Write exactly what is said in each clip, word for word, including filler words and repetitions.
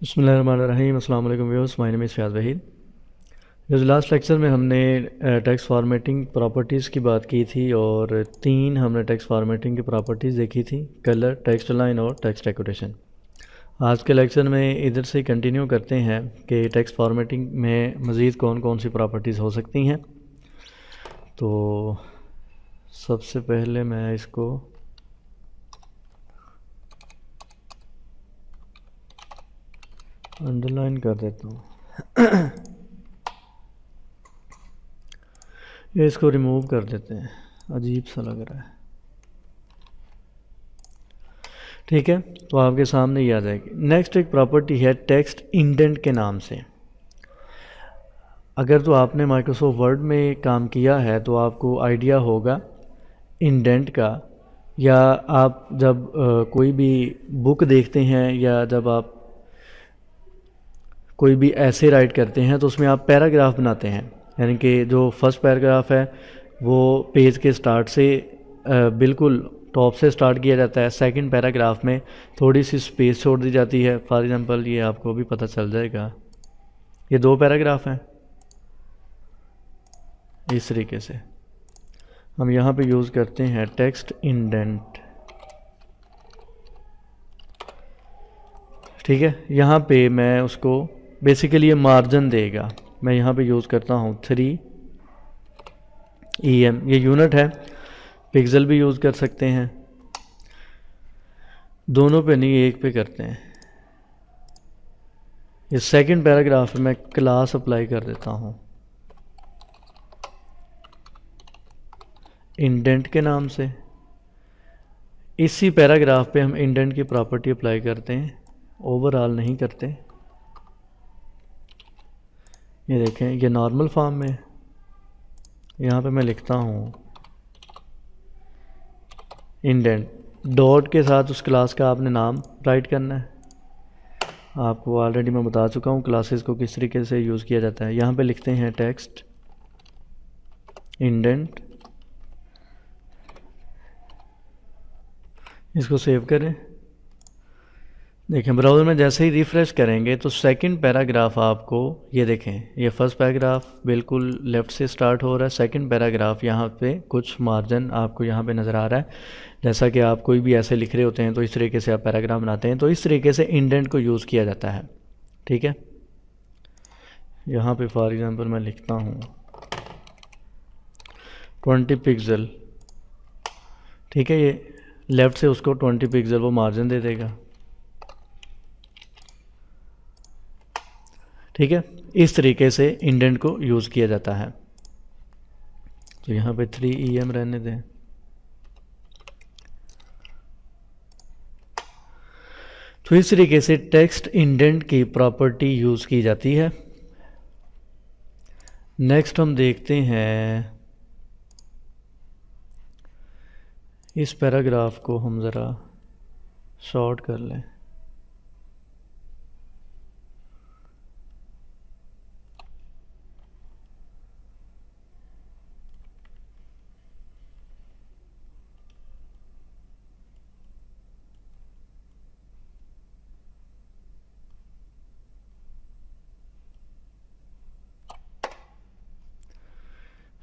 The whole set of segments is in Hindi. बिस्मिल्लाहिर्रहमानिर्रहीम। अस्सलाम वालेकुम viewers, my name is Fayaz Waheed. जो लास्ट लेक्चर में हमने टेक्स्ट फॉर्मेटिंग प्रॉपर्टीज़ की बात की थी और तीन हमने टेक्स्ट फॉर्मेटिंग की प्रॉपर्टीज़ देखी थी, कलर, टेक्स्ट लाइन और टेक्स्ट डेकोरेशन। आज के लेक्चर में इधर से कंटिन्यू करते हैं कि टेक्स्ट फॉर्मेटिंग में मज़ीद कौन कौन सी प्रॉपर्टीज़ हो सकती हैं। तो सबसे पहले मैं इसको अंडरलाइन कर देता हूँ, ये इसको रिमूव कर देते हैं, अजीब सा लग रहा है। ठीक है, तो आपके सामने ये आ जाएगी। नेक्स्ट एक प्रॉपर्टी है टेक्स्ट इंडेंट के नाम से। अगर तो आपने माइक्रोसॉफ्ट वर्ड में काम किया है तो आपको आइडिया होगा इंडेंट का, या आप जब आ, कोई भी बुक देखते हैं या जब आप कोई भी ऐसे राइट करते हैं तो उसमें आप पैराग्राफ बनाते हैं, यानी कि जो फर्स्ट पैराग्राफ है वो पेज के स्टार्ट से बिल्कुल टॉप से स्टार्ट किया जाता है। सेकंड पैराग्राफ में थोड़ी सी स्पेस छोड़ दी जाती है। फॉर एग्जांपल ये आपको भी पता चल जाएगा, ये दो पैराग्राफ हैं। इस तरीके से हम यहाँ पे यूज़ करते हैं टेक्स्ट इंडेंट। ठीक है, यहाँ पे मैं उसको बेसिकली ये मार्जिन देगा। मैं यहाँ पे यूज़ करता हूँ थ्री ई एम, ये यूनिट है। पिक्सल भी यूज़ कर सकते हैं, दोनों पे नहीं एक पे करते हैं। ये सेकंड पैराग्राफ में मैं क्लास अप्लाई कर देता हूँ इंडेंट के नाम से। इसी पैराग्राफ पे हम इंडेंट की प्रॉपर्टी अप्लाई करते हैं, ओवरऑल नहीं करते। ये देखें, ये नॉर्मल फॉर्म में, यहाँ पे मैं लिखता हूँ इंडेंट, डॉट के साथ उस क्लास का आपने नाम राइट करना है। आपको ऑलरेडी मैं बता चुका हूँ क्लासेस को किस तरीके से यूज़ किया जाता है। यहाँ पे लिखते हैं टेक्स्ट इंडेंट, इसको सेव करें। देखें ब्राउज़र में जैसे ही रिफ़्रेश करेंगे तो सेकंड पैराग्राफ आपको ये देखें, ये फर्स्ट पैराग्राफ बिल्कुल लेफ़्ट से स्टार्ट हो रहा है, सेकंड पैराग्राफ यहाँ पे कुछ मार्जिन आपको यहाँ पे नज़र आ रहा है। जैसा कि आप कोई भी ऐसे लिख रहे होते हैं तो इस तरीके से आप पैराग्राफ बनाते हैं, तो इस तरीके से इंडेंट को यूज़ किया जाता है। ठीक है, यहाँ पर फॉर एग्ज़ाम्पल मैं लिखता हूँ ट्वेंटी पिक्सल। ठीक है, ये लेफ़्ट से उसको ट्वेंटी पिक्सल वो मार्जिन दे देगा। ठीक है, इस तरीके से इंडेंट को यूज़ किया जाता है। तो यहाँ पे थ्री ई एम रहने दें। तो इस तरीके से टेक्स्ट इंडेंट की प्रॉपर्टी यूज़ की जाती है। नेक्स्ट हम देखते हैं, इस पैराग्राफ को हम ज़रा शॉर्ट कर लें।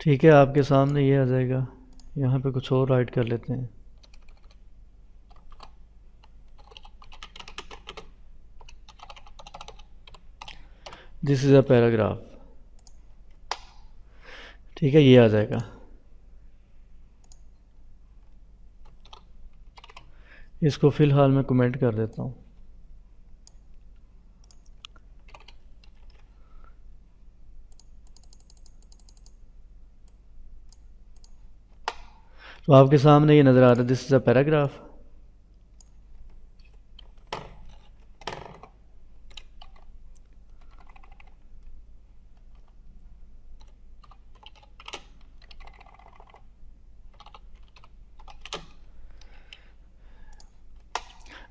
ठीक है, आपके सामने ये आ जाएगा। यहाँ पे कुछ और राइट कर लेते हैं। This is a paragraph. ठीक है, ये आ जाएगा। इसको फ़िलहाल मैं कमेंट कर देता हूँ। तो आपके सामने ये नज़र आ रहा है, दिस इज़ अ पैराग्राफ।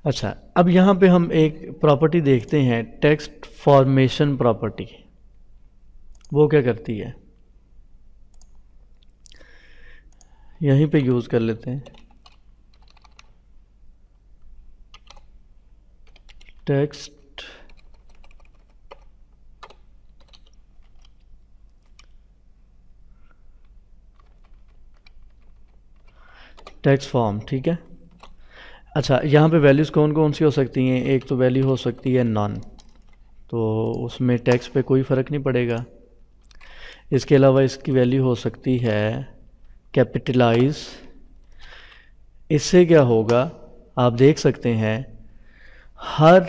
अच्छा, अब यहाँ पे हम एक प्रॉपर्टी देखते हैं टेक्स्ट फॉर्मेशन प्रॉपर्टी। वो क्या करती है, यहीं पे यूज़ कर लेते हैं टेक्स्ट टेक्स्ट फॉर्म, ठीक है। अच्छा, यहाँ पे वैल्यूज़ कौन कौन सी हो सकती हैं? एक तो वैल्यू हो सकती है नॉन, तो उसमें टेक्स्ट पे कोई फ़र्क नहीं पड़ेगा। इसके अलावा इसकी वैल्यू हो सकती है कैपिटलाइज। इससे क्या होगा, आप देख सकते हैं हर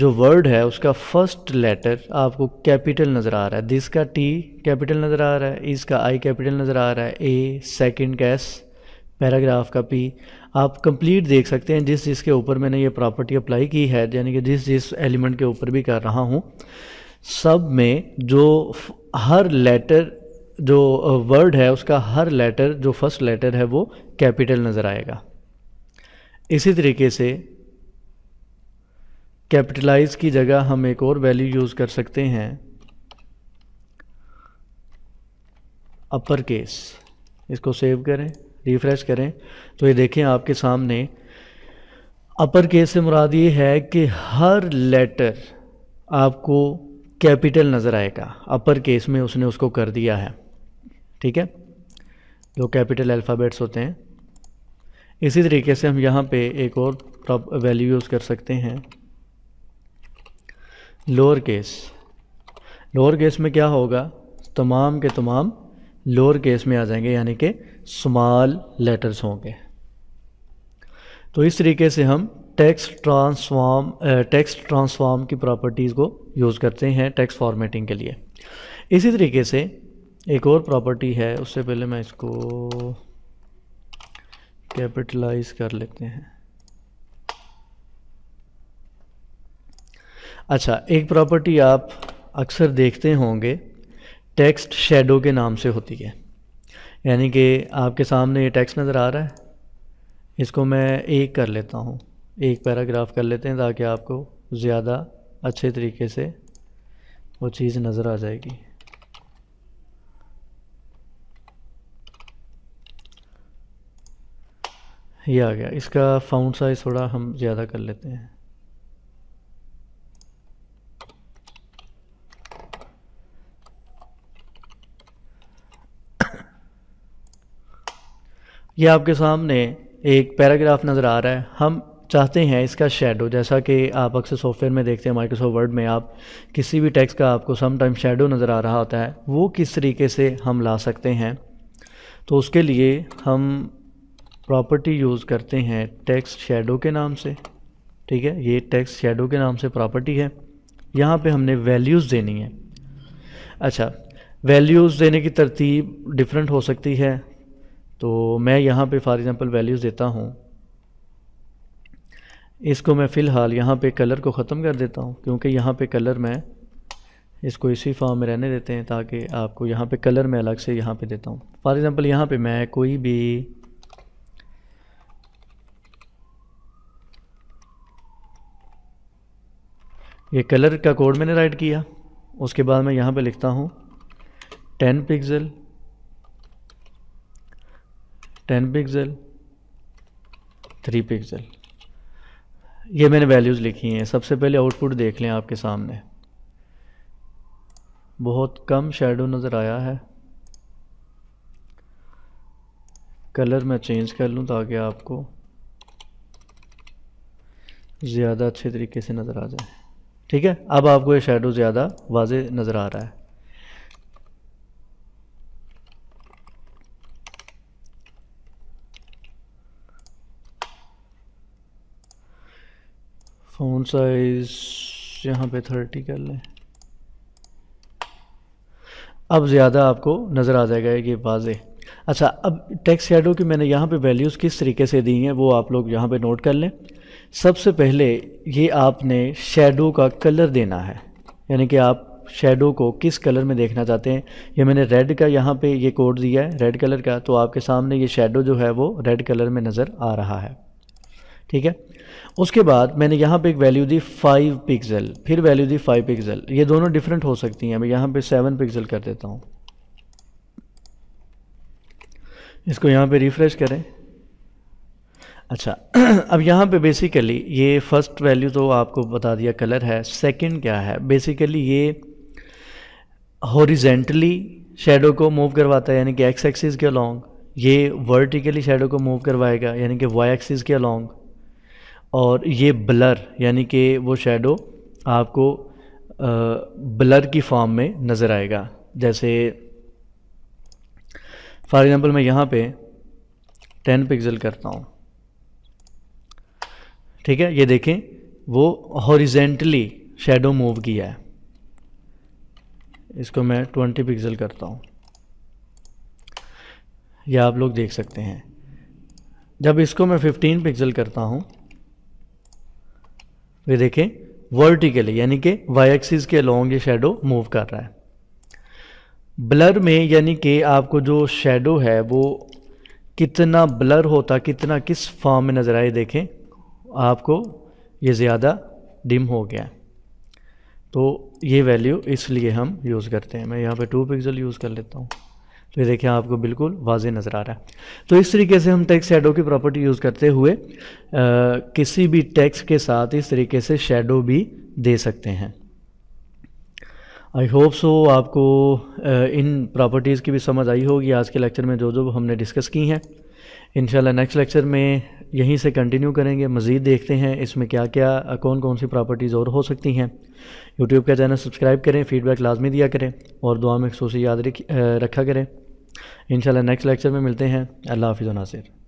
जो वर्ड है उसका फर्स्ट लेटर आपको कैपिटल नज़र आ रहा है। दिस का टी कैपिटल नज़र आ रहा है, इसका आई कैपिटल नज़र आ रहा है, ए, सेकंड का एस, पैराग्राफ का पी। आप कंप्लीट देख सकते हैं जिस जिसके ऊपर मैंने ये प्रॉपर्टी अप्लाई की है, यानी कि जिस जिस एलिमेंट के ऊपर भी कर रहा हूँ, सब में जो हर लेटर जो वर्ड है उसका हर लेटर जो फर्स्ट लेटर है वो कैपिटल नज़र आएगा। इसी तरीके से कैपिटलाइज की जगह हम एक और वैल्यू यूज़ कर सकते हैं, अपर केस। इसको सेव करें, रिफ्रेश करें, तो ये देखें आपके सामने। अपर केस से मुराद ये है कि हर लेटर आपको कैपिटल नज़र आएगा, अपर केस में उसने उसको कर दिया है, ठीक है, जो कैपिटल अल्फ़ाबेट्स होते हैं। इसी तरीके से हम यहाँ पे एक और वैल्यू यूज़ कर सकते हैं, लोअर केस। लोअर केस में क्या होगा, तमाम के तमाम लोअर केस में आ जाएंगे, यानी कि स्मॉल लेटर्स होंगे। तो इस तरीके से हम टेक्स्ट ट्रांसफॉर्म टेक्स्ट ट्रांसफॉर्म की प्रॉपर्टीज़ को यूज़ करते हैं टेक्स्ट फॉर्मेटिंग के लिए। इसी तरीके से एक और प्रॉपर्टी है, उससे पहले मैं इसको कैपिटलाइज कर लेते हैं। अच्छा, एक प्रॉपर्टी आप अक्सर देखते होंगे टेक्स्ट शेडो के नाम से होती है, यानी कि आपके सामने ये टेक्स्ट नज़र आ रहा है, इसको मैं एक कर लेता हूँ, एक पैराग्राफ कर लेते हैं ताकि आपको ज़्यादा अच्छे तरीके से वो चीज़ नज़र आ जाएगी। ये आ गया। इसका फ़ॉन्ट साइज़ थोड़ा हम ज़्यादा कर लेते हैं। ये आपके सामने एक पैराग्राफ नज़र आ रहा है, हम चाहते हैं इसका शेडो, जैसा कि आप अक्सर सॉफ्टवेयर में देखते हैं, माइक्रोसॉफ्ट वर्ड में आप किसी भी टेक्स्ट का आपको समटाइम शेडो नज़र आ रहा होता है, वो किस तरीके से हम ला सकते हैं। तो उसके लिए हम प्रॉपर्टी यूज़ करते हैं टेक्स्ट शेडो के नाम से, ठीक है, ये टेक्स्ट शेडो के नाम से प्रॉपर्टी है। यहाँ पे हमने वैल्यूज़ देनी है। अच्छा, वैल्यूज़ देने की तरतीब डिफरेंट हो सकती है, तो मैं यहाँ पे फॉर एग्ज़ाम्पल वैल्यूज़ देता हूँ। इसको मैं फ़िलहाल यहाँ पे कलर को ख़त्म कर देता हूँ, क्योंकि यहाँ पे कलर मैं इसको इसी फॉर्म में रहने देते हैं ताकि आपको यहाँ पे कलर मैं अलग से यहाँ पे देता हूँ। फॉर एग्ज़ाम्पल यहाँ पे मैं कोई भी ये कलर का कोड मैंने राइट किया, उसके बाद मैं यहाँ पे लिखता हूँ ten pixel, ten pixel, three pixel, ये मैंने वैल्यूज़ लिखी हैं। सबसे पहले आउटपुट देख लें, आपके सामने बहुत कम शेडो नज़र आया है। कलर मैं चेंज कर लूँ ताकि आपको ज़्यादा अच्छे तरीके से नज़र आ जाए, ठीक है। अब आपको ये शेडो ज़्यादा वाज़े नज़र आ रहा है। फ़ॉन्ट साइज़ यहाँ पे थर्टी कर लें, अब ज़्यादा आपको नज़र आ जाएगा ये वाज़े। अच्छा, अब टेक्स्ट शैडो की मैंने यहाँ पे वैल्यूज़ किस तरीके से दी हैं वो आप लोग यहाँ पे नोट कर लें। सबसे पहले ये आपने शैडो का कलर देना है, यानी कि आप शैडो को किस कलर में देखना चाहते हैं। ये मैंने रेड का यहाँ पे ये कोड दिया है, रेड कलर का, तो आपके सामने ये शैडो जो है वो रेड कलर में नज़र आ रहा है, ठीक है। उसके बाद मैंने यहाँ पे एक वैल्यू दी फाइव पिक्सल, फिर वैल्यू दी फाइव पिक्सल, ये दोनों डिफरेंट हो सकती हैं। मैं यहाँ पे सेवन पिक्सल कर देता हूँ। इसको यहाँ पे रिफ्रेश करें। अच्छा, अब यहाँ पे बेसिकली ये फर्स्ट वैल्यू तो आपको बता दिया कलर है, सेकंड क्या है, बेसिकली ये हॉरिजेंटली शेडो को मूव करवाता है, यानी कि एक्स एक्सिस के अलॉन्ग। ये वर्टिकली शेडो को मूव करवाएगा यानी कि वाई एक्सिस के अलॉन्ग, और ये ब्लर यानी कि वो शेडो आपको ब्लर की फॉर्म में नज़र आएगा। जैसे फॉर एग्ज़ाम्पल मैं यहाँ पे टेन पिक्सल करता हूँ, ठीक है, ये देखें वो हॉरिजेंटली शेडो मूव किया है। इसको मैं ट्वेंटी पिक्सल करता हूँ, यह आप लोग देख सकते हैं। जब इसको मैं फिफ्टीन पिक्सल करता हूँ, ये देखें वर्टिकली यानी कि वाई एक्सिस के अलोंग ये शेडो मूव कर रहा है। ब्लर में यानी कि आपको जो शेडो है वो कितना ब्लर होता, कितना किस फॉर्म में नज़र आए, देखें आपको ये ज़्यादा डिम हो गया है। तो ये वैल्यू इसलिए हम यूज़ करते हैं। मैं यहाँ पे टू पिक्सल यूज़ कर लेता हूँ, तो ये देखिए आपको बिल्कुल वाजे नज़र आ रहा है। तो इस तरीके से हम टेक्स्ट शेडो की प्रॉपर्टी यूज़ करते हुए आ, किसी भी टेक्स्ट के साथ इस तरीके से शेडो भी दे सकते हैं। आई होप सो आपको आ, इन प्रॉपर्टीज़ की भी समझ आई होगी आज के लेक्चर में, जो जो हमने डिस्कस की हैं। इंशाल्लाह नेक्स्ट लेक्चर में यहीं से कंटिन्यू करेंगे, मज़ीद देखते हैं इसमें क्या क्या, कौन कौन सी प्रॉपर्टीज़ और हो सकती हैं। यूट्यूब का चैनल सब्सक्राइब करें, फीडबैक लाजमी दिया करें और दुआ में खसूसी याद रखा करें। इंशाल्लाह नेक्स्ट लेक्चर में मिलते हैं। अल्लाह हाफ़िज़ नासिर।